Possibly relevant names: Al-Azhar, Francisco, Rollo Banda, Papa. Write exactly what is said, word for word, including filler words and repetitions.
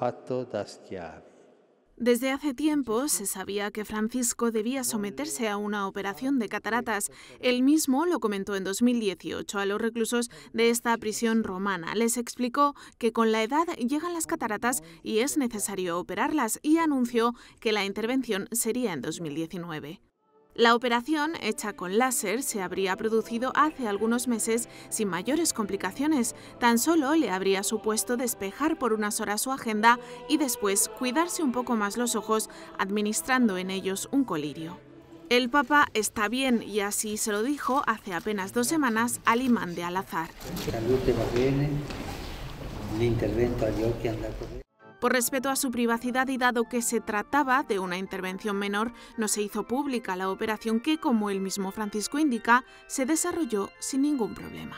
fatto da schiavi. Desde hace tiempo se sabía que Francisco debía someterse a una operación de cataratas. Él mismo lo comentó en dos mil dieciocho a los reclusos de esta prisión romana. Les explicó que con la edad llegan las cataratas y es necesario operarlas, y anunció que la intervención sería en dos mil diecinueve. La operación, hecha con láser, se habría producido hace algunos meses sin mayores complicaciones. Tan solo le habría supuesto despejar por unas horas su agenda y después cuidarse un poco más los ojos administrando en ellos un colirio. El Papa está bien, y así se lo dijo hace apenas dos semanas al imán de Al-Azhar. Por respeto a su privacidad y dado que se trataba de una intervención menor, no se hizo pública la operación que, como el mismo Francisco indica, se desarrolló sin ningún problema.